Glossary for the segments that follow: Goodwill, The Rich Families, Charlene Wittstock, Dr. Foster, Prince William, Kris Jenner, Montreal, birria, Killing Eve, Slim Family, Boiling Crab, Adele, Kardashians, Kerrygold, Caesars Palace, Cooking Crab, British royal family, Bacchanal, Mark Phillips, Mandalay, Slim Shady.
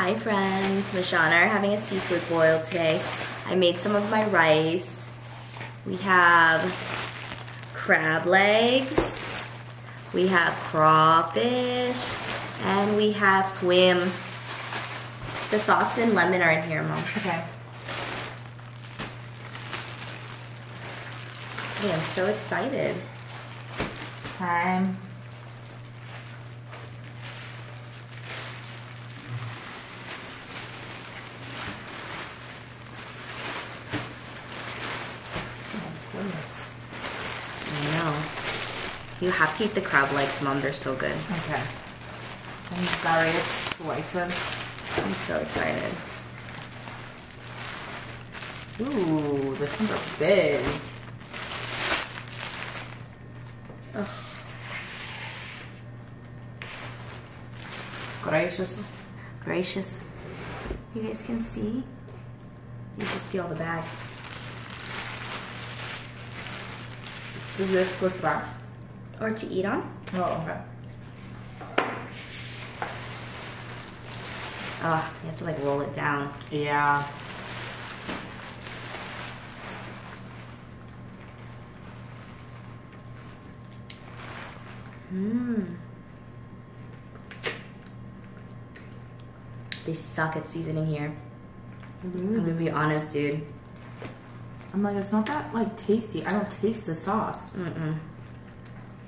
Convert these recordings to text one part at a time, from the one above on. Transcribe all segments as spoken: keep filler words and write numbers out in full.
Hi friends, Michelle and I are having a seafood boil today. I made some of my rice. We have crab legs, we have crawfish, and we have swim. The sauce and lemon are in here, Mom. Okay. Hey, I'm so excited. Time. You have to eat the crab legs, Mom. They're so good. Okay. I'm sorry. It's I'm so excited. Ooh, this one's a big. Ugh. Gracious. Gracious. You guys can see? You can see all the bags. Is this good back? Or to eat on? Oh, okay. Ah, oh, you have to like roll it down. Yeah. Mmm. They suck at seasoning here. Mm-hmm. I'm gonna be honest, dude. I'm like, it's not that like tasty. I don't taste the sauce. Mm-mm.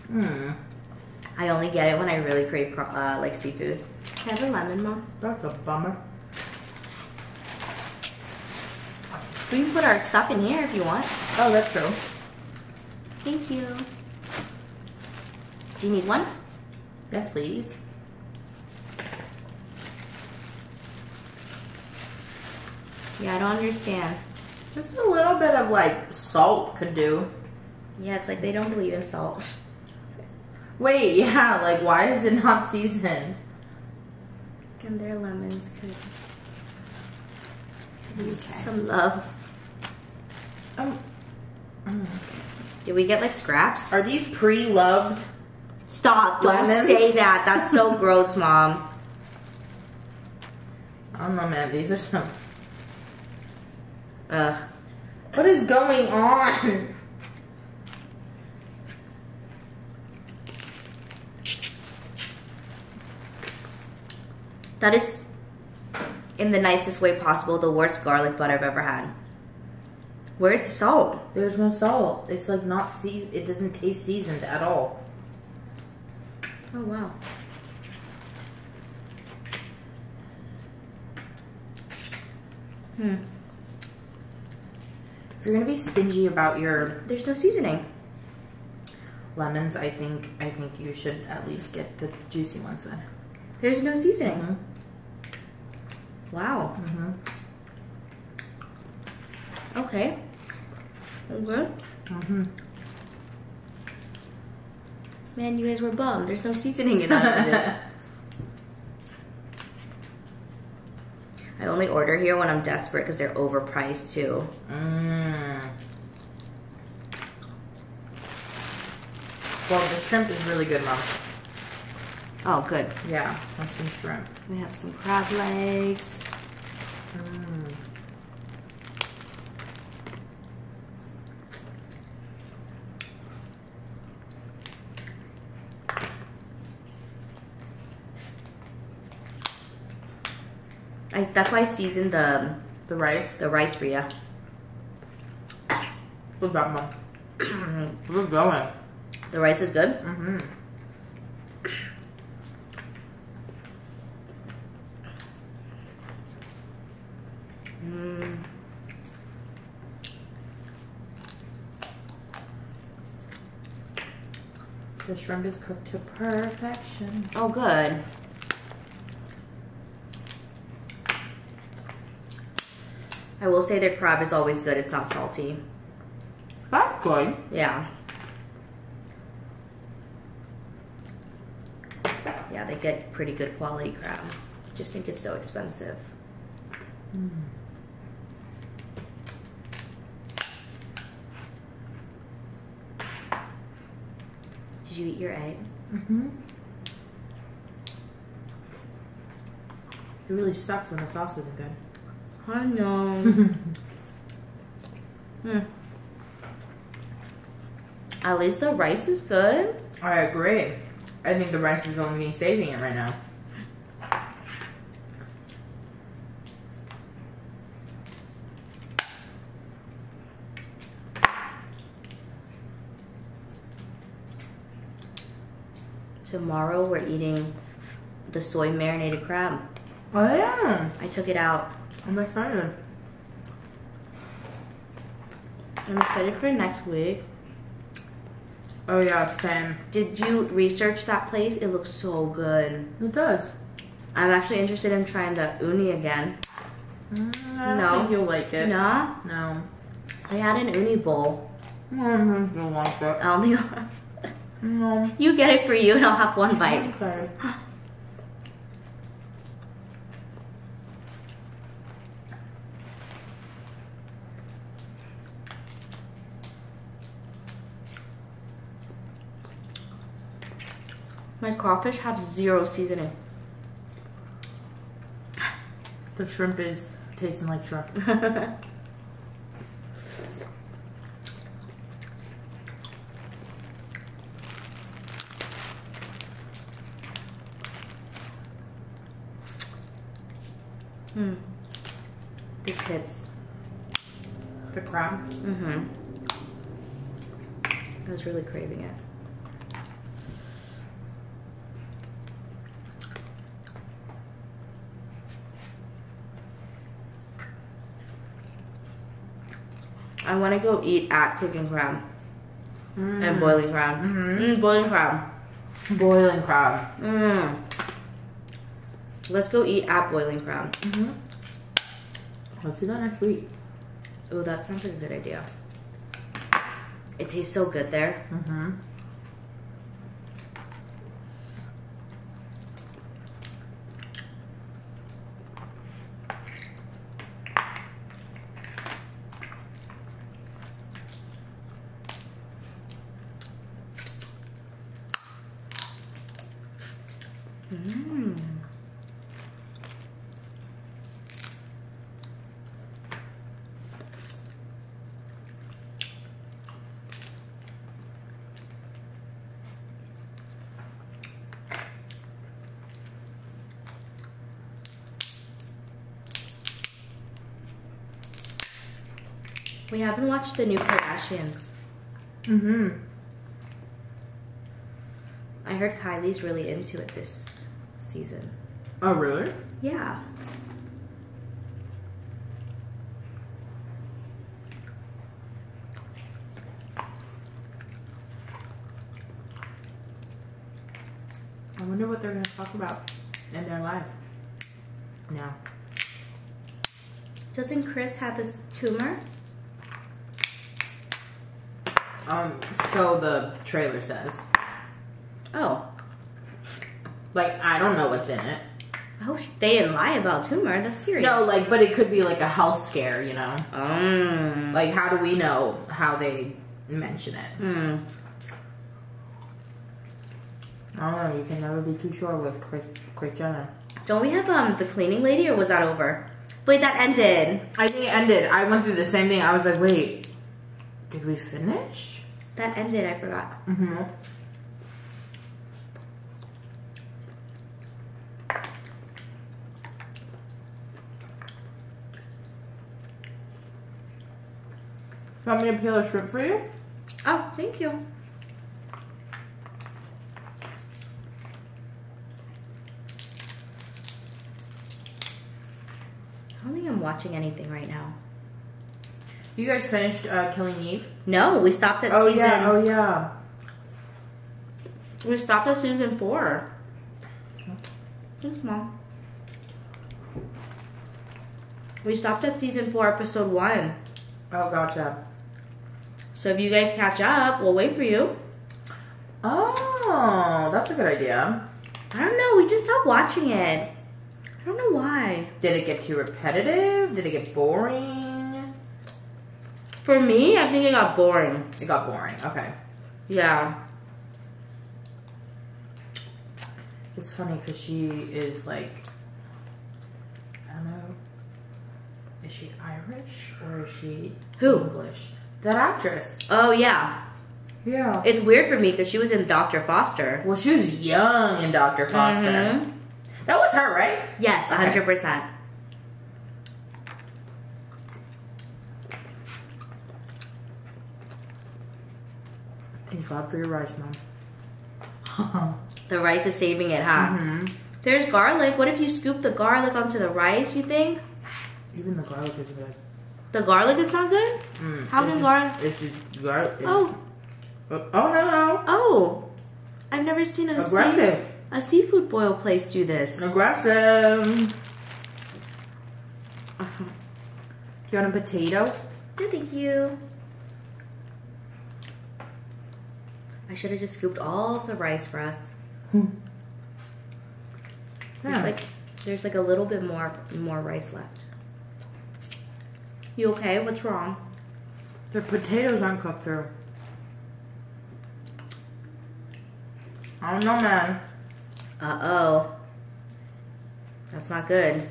Hmm. I only get it when I really crave uh, like seafood. Can I have a lemon, Mom? That's a bummer. We can put our stuff in here if you want. Oh, that's true. Thank you. Do you need one? Yes, please. Yeah, I don't understand. Just a little bit of like salt could do. Yeah, it's like they don't believe in salt. Wait, yeah, like why is it not seasoned? And their lemons could, could use okay. some love. Um, Did we get like scraps? Are these pre-loved? Stop, don't lemons? Say that. That's so gross, Mom. I don't know, man. These are some... Ugh. What is going on? That is, in the nicest way possible, the worst garlic butter I've ever had. Where's the salt? There's no salt. It's like not seasoned. It doesn't taste seasoned at all. Oh, wow. Hmm. If you're going to be stingy about your... There's no seasoning. Lemons, I think, I think you should at least get the juicy ones then. There's no seasoning. Mm-hmm. Wow. Mm-hmm. Okay. That's good. Mm-hmm. Man, you guys were bummed. There's no seasoning in that. I only order here when I'm desperate because they're overpriced too. Mm. Well, the shrimp is really good, Mom. Oh, good. Yeah, have some shrimp. We have some crab legs. Mm. I, that's why I seasoned the the rice. The rice for you. What's that, Mom? What's going? The rice is good. Mm-hmm. The shrimp is cooked to perfection. Oh, good. I will say their crab is always good. It's not salty. That's good. Yeah. Yeah, they get pretty good quality crab. Just think it's so expensive. Mm. Did you eat your egg? Mm-hmm. It really sucks when the sauce isn't good. I know. hmm. At least the rice is good. I agree. I think the rice is only saving it right now. Tomorrow we're eating the soy marinated crab. Oh yeah! I took it out. I'm excited. I'm excited for next week. Oh yeah, same. Did you research that place? It looks so good. It does. I'm actually interested in trying the uni again. Mm, I don't no. think you'll like it. No? No. I had an uni bowl. Mm, I don't think you'll like it. I don't think you'll like it. No. You get it for you and I'll have one bite. Okay. My crawfish have zero seasoning. The shrimp is tasting like shrimp. Mm. This hits. The crab? Mm-hmm. I was really craving it. I want to go eat at Cooking Crab. Mm. And Boiling Crab. Mm-hmm. Mm, boiling Crab. Boiling Crab. Mm. Let's go eat at Boiling Crab. Mm-hmm. Let's do that next week. Oh, that sounds like a good idea. It tastes so good there. Mm-hmm. We haven't watched the new Kardashians. Mm-hmm. I heard Kylie's really into it this season. Oh, really? Yeah. I wonder what they're going to talk about in their life now. Doesn't Kris have his tumor? Um, so the trailer says. Oh. Like, I don't know what's in it. I hope they didn't lie about tumor. That's serious. No, like, but it could be like a health scare, you know? Um. Like, how do we know how they mention it? Hmm. I don't know. You can never be too sure with Kris Jenner. Don't we have, um, the cleaning lady, or was that over? Wait, that ended. I think it ended. I went through the same thing. I was like, wait. Did we finish? That ended, I forgot. Mm-hmm. Want me to peel a shrimp for you? Oh, thank you. I don't think I'm watching anything right now. You guys finished uh, Killing Eve? No, we stopped at oh, season... Oh, yeah, oh, yeah. We stopped at season four. Thanks, Mom. We stopped at season four, episode one. Oh, gotcha. So if you guys catch up, we'll wait for you. Oh, that's a good idea. I don't know. We just stopped watching it. I don't know why. Did it get too repetitive? Did it get boring? For me, I think it got boring. It got boring, okay. Yeah. It's funny because she is like Is she Irish or is she Who? English? That actress. Oh, yeah. Yeah. It's weird for me because she was in Doctor Foster. Well, she was young in Doctor Foster. Mm-hmm. That was her, right? Yes, okay. one hundred percent. Thank God for your rice, Mom. The rice is saving it, huh? Mm-hmm. There's garlic. What if you scoop the garlic onto the rice, you think? Even the garlic is good. The garlic is not good? Mm, How can garlic? It's just garlic. It's, oh. Uh, oh, no, no. Oh. I've never seen a, Aggressive. Sea, a seafood boil place do this. Aggressive. Uh-huh. You want a potato? No, thank you. I should have just scooped all of the rice for us. Hmm. There's, yeah. like, there's like a little bit more more rice left. You okay? What's wrong? The potatoes aren't cooked through. I don't know, man. Uh-oh. That's not good.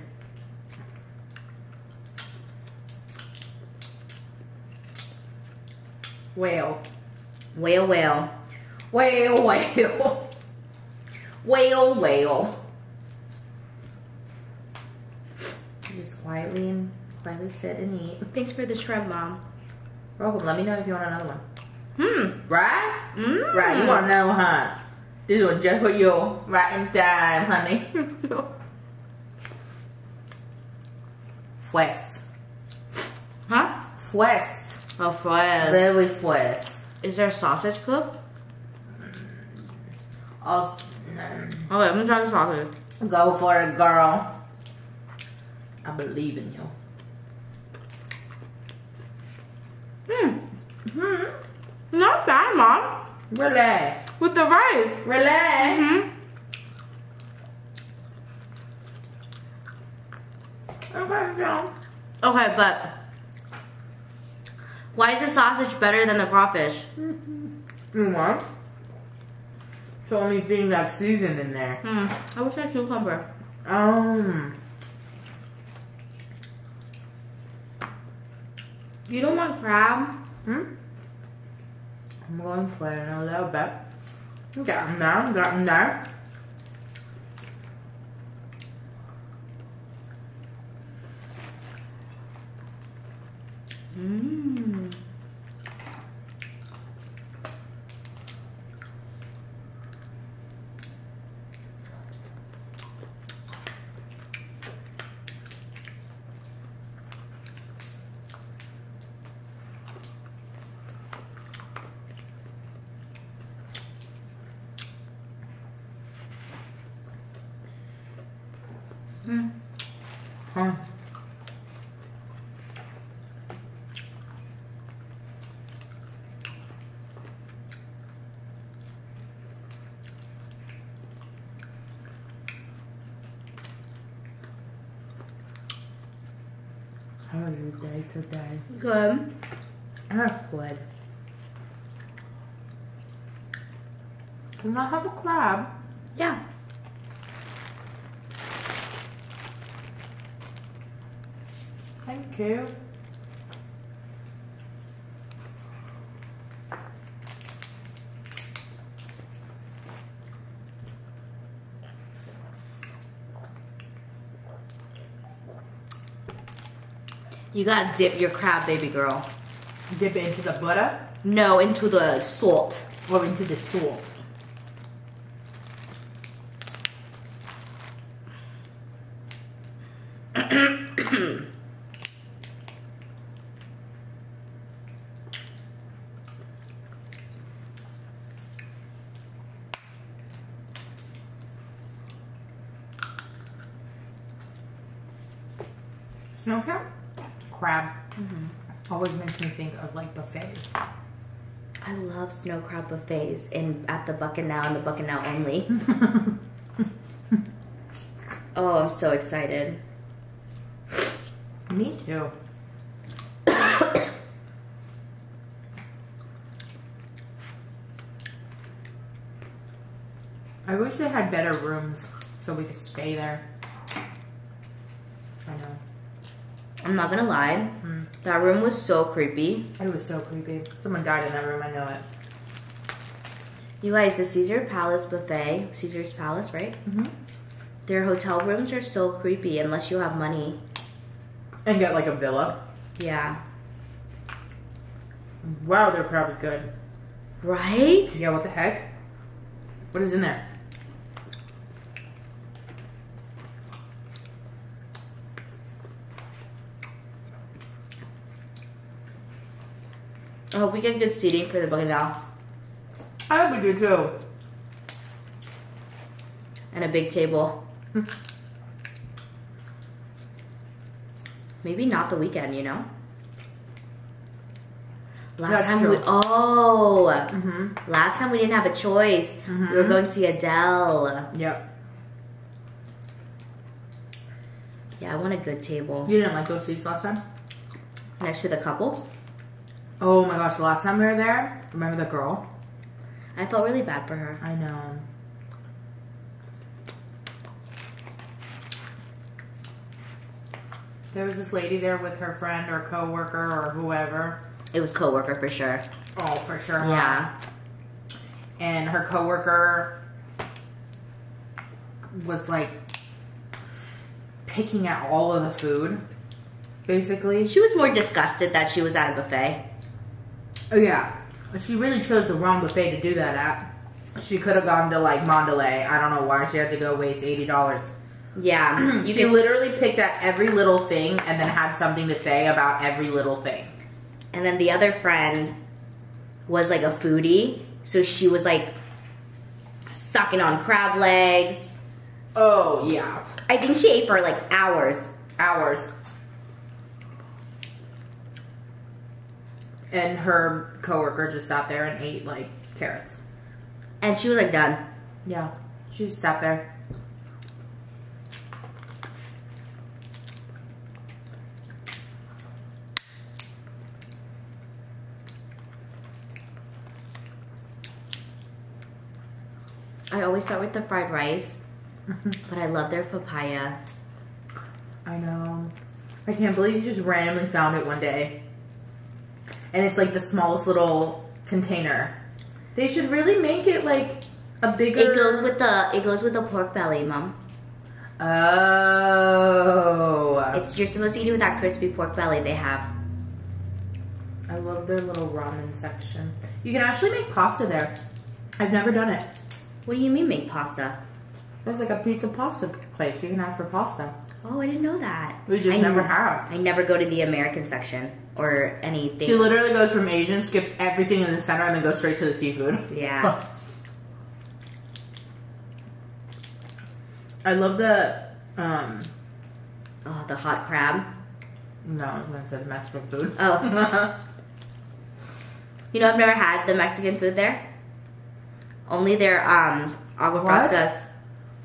Whale. Whale, whale. Whale, whale. Whale, whale. Just quietly and quietly sit and eat. Thanks for the shrimp, Mom. Welcome. Let me know if you want another one. Hmm. Right? Mm. Right. You want another one, huh? This one just for you. Right in time, honey. Fues. Huh? Fues. Oh, fues. Very fues. Is there sausage cooked? I'll, oh, wait, let me try the sausage. Go for it, girl. I believe in you. Hmm. Hmm. Not bad, Mom. Really? With the rice. Really? Mm-hmm. Okay, but why is the sausage better than the crawfish? You want? It's the only thing that's seasoned in there. Mm. I wish I had cucumber. Um. You don't want crab? Hmm? I'm going for it in a little bit. I'm getting there, I'm getting there. Mmm. Mm. Huh. How was your day today? Good. That's good. Can I have a crab? Yeah. Thank you. You gotta dip your crab, baby girl. Dip it into the butter? No, into the salt. Or into the salt. Snow crab? Crab. Mm-hmm. Always makes me think of like buffets. I love snow crab buffets in at the Bacchanal and the Bacchanal only. Oh, I'm so excited. Me too. I wish they had better rooms so we could stay there. I know. I'm not gonna lie. Mm. That room was so creepy. It was so creepy. Someone died in that room, I know it. You guys, the Caesars Palace buffet, Caesars Palace, right? Mm-hmm. Their hotel rooms are so creepy unless you have money. And get like a villa. Yeah. Wow, their crab is good. Right? Yeah, what the heck? What is in there? I hope we get good seating for the Bacchanal. I hope we do too. And a big table. Maybe not the weekend, you know? Last That's time true. we oh mm-hmm. last time we didn't have a choice. Mm-hmm. We were going to see Adele. Yep. Yeah, I want a good table. You didn't like those seats last time? Next to the couple? Oh my gosh, the last time we were there, remember the girl? I felt really bad for her. I know. There was this lady there with her friend or coworker or whoever. It was coworker for sure. Oh, for sure. Yeah. Huh? And her coworker was like picking at all of the food, basically. She was more disgusted that she was at a buffet. Oh yeah, she really chose the wrong buffet to do that at. She could have gone to like Mandalay. I don't know why she had to go waste eighty dollars. Yeah. She literally picked at every little thing and then had something to say about every little thing. And then the other friend was like a foodie, so she was like sucking on crab legs. Oh yeah. I think she ate for like hours. Hours. And her coworker just sat there and ate like carrots. And she was like done. Yeah. She just sat there. I always start with the fried rice, but I love their papaya. I know. I can't believe you just randomly found it one day. And it's like the smallest little container. They should really make it like a bigger... It goes with the, it goes with the pork belly, Mom. Oh. It's, you're supposed to eat it with that crispy pork belly they have. I love their little ramen section. You can actually make pasta there. I've never done it. What do you mean make pasta? That's like a pizza pasta place. You can ask for pasta. Oh, I didn't know that. We just I never have. I never go to the American section or anything. She literally goes from Asian, skips everything in the center, and then goes straight to the seafood. Yeah. I love the... Um, oh, the hot crab? No, I was going to say the Mexican food. Oh. You know, I've never had the Mexican food there. Only their um agua frescas.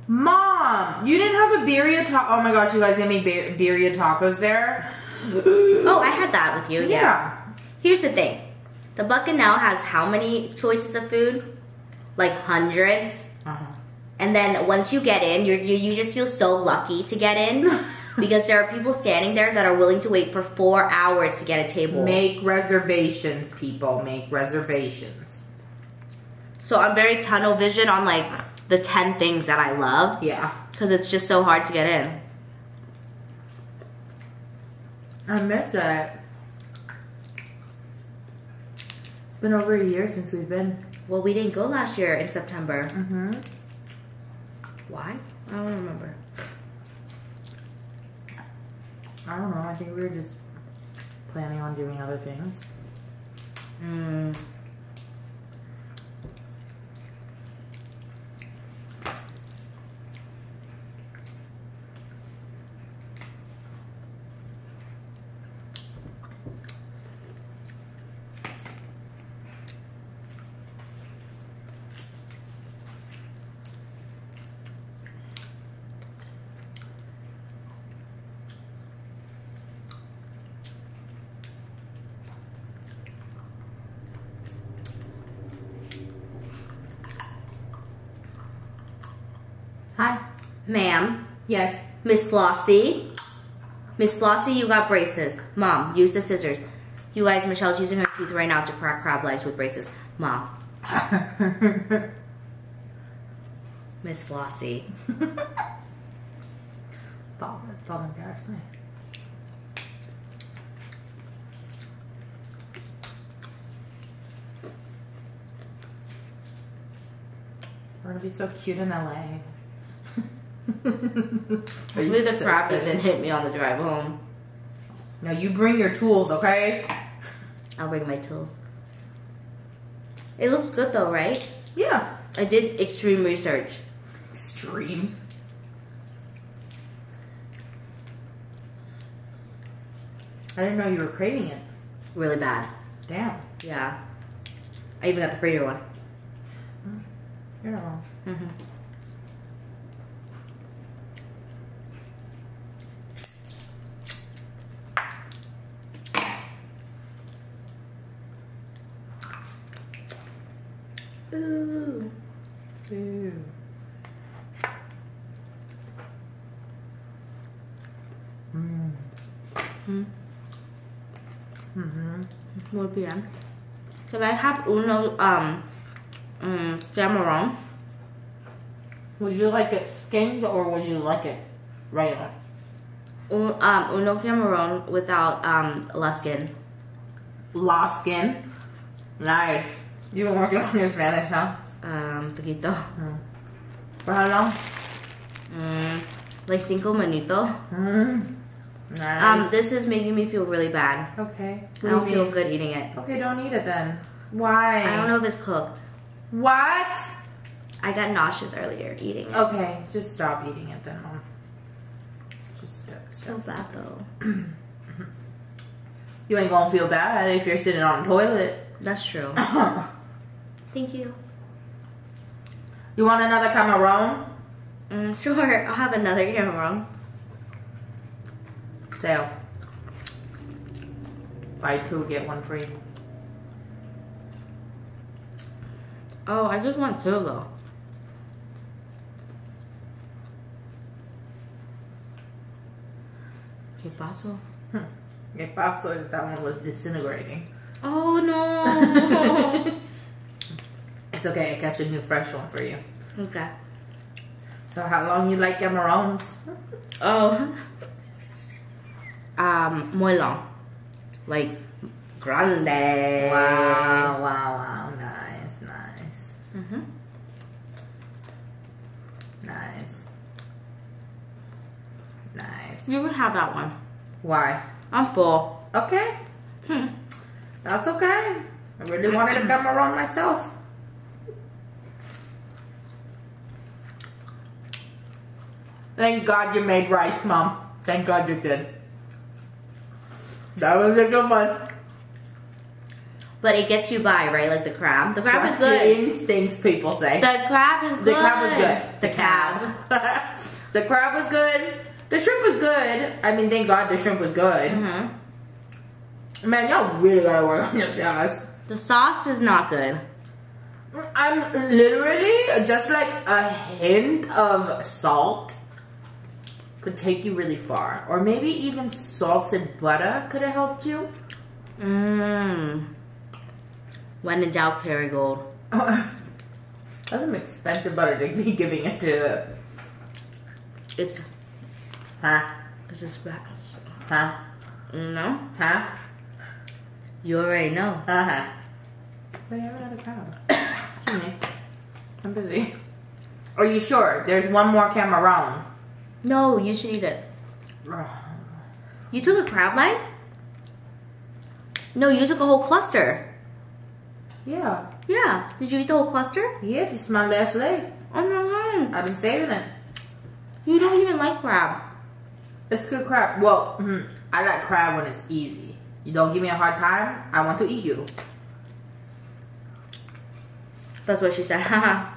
Mom, you didn't have a birria taco. Oh my gosh, you guys, they make birria tacos there. Oh, I had that with you. Yeah. yeah. Here's the thing, the Bacchanal has how many choices of food? Like hundreds. Uh-huh. And then once you get in, you're, you you just feel so lucky to get in because there are people standing there that are willing to wait for four hours to get a table. Make reservations, people. Make reservations. So I'm very tunnel vision on like the ten things that I love. Yeah. Because it's just so hard to get in. I miss it. It's been over a year since we've been. Well, we didn't go last year in September. Mm-hmm. Why? I don't remember. I don't know. I think we were just planning on doing other things. Mm. Hi. Ma'am. Yes. Miss Flossie. Miss Flossie, you got braces. Mom, use the scissors. You guys, Michelle's using her teeth right now to crack crab legs with braces. Mom. Miss Flossie. Stop it. Stop embarrassing. We're gonna be so cute in L A. Hopefully the crab doesn't hit me on the drive home. No, you bring your tools, okay? I'll bring my tools. It looks good though, right? Yeah. I did extreme research. Extreme. I didn't know you were craving it. Really bad. Damn. Yeah. I even got the prettier one. You're not wrong. Mm-hmm. Ooh. Ooh. Mm. Mm. Mm-hmm. Muy bien. Can I have uno um um camarón? Would you like it skinned or would you like it regular? Un, um uno camarón without um la skin. La skin? Nice. You've been working on your Spanish, huh? Um, poquito. Mm. For how long? Mm, like cinco minutos. Mm. Nice. Um, this is making me feel really bad. Okay. What I don't do feel mean? good eating it. Okay, don't eat it then. Why? I don't know if it's cooked. What? I got nauseous earlier eating it. Okay, just stop eating it then, Mom. Just stop. So bad though. You ain't gonna feel bad if you're sitting on the toilet. That's true. Thank you. You want another camarón? Mm, sure, I'll have another camarón. Sale. Buy two, get one free. Oh, I just want two though. ¿Qué pasó? ¿Qué pasó is that one was disintegrating. Oh no. It's okay, I got a new fresh one for you. Okay. So how long you like your camarons? Oh. Um, muy long. Like, grande. Wow, wow, wow. Nice, nice. Mm-hmm. Nice. Nice. You would have that one. Why? I'm full. Okay. Hmm. That's okay. I really wanted a camarón myself. Thank God you made rice, Mom. Thank God you did. That was a good one. But it gets you by, right? Like the crab. The crab Trust is good. Your instincts, people say. The crab is good. The crab was good. The, the crab. crab. The crab was good. The shrimp was good. I mean, thank God the shrimp was good. Mm-hmm. Man, y'all really gotta work on your sauce. The sauce is not good. I'm literally just like a hint of salt could take you really far. Or maybe even salted butter could have helped you. Mmm. When in doubt, Kerrygold. That's some expensive butter to be giving it to. It's. Huh? It's just fat. Huh? No? Huh? You already know. Uh-huh. But I have another crab. Excuse me. I'm busy. Are you sure? There's one more camarón. No, you should eat it. You took a crab leg? No, you took a whole cluster. Yeah. Yeah. Did you eat the whole cluster? Yeah, this is my last leg. Oh my God. I've been saving it. You don't even like crab. It's good crab. Well, I like crab when it's easy. You don't give me a hard time, I want to eat you. That's what she said. Haha.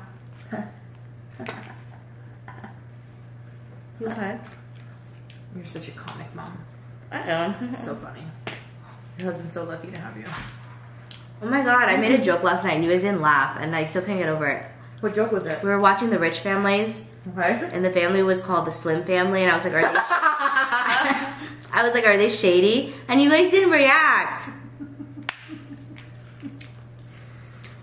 You okay? You're such a comic, Mom. I am. So funny. Your husband's so lucky to have you. Oh my God, I made a joke last night and you guys didn't laugh and I still can't get over it. What joke was it? We were watching The Rich Families. Okay. And the family was called the Slim Family and I was like, are you I was like, are they shady? And you guys didn't react.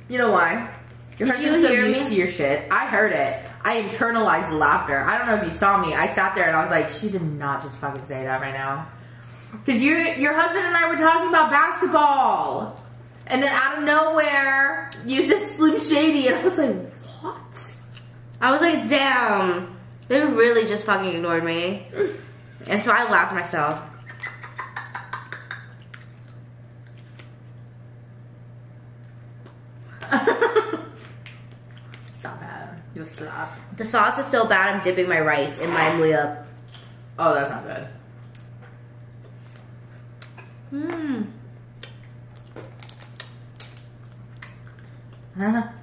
You know why? You're so used to your shit. I heard it. I internalized laughter. I don't know if you saw me. I sat there and I was like, she did not just fucking say that right now. Because you, your husband and I were talking about basketball. And then out of nowhere, you said Slim Shady. And I was like, what? I was like, damn. They really just fucking ignored me. And so I laughed myself. Stop that. You'll slap. The sauce is so bad, I'm dipping my rice in my muya. Oh, that's not good. Mmm.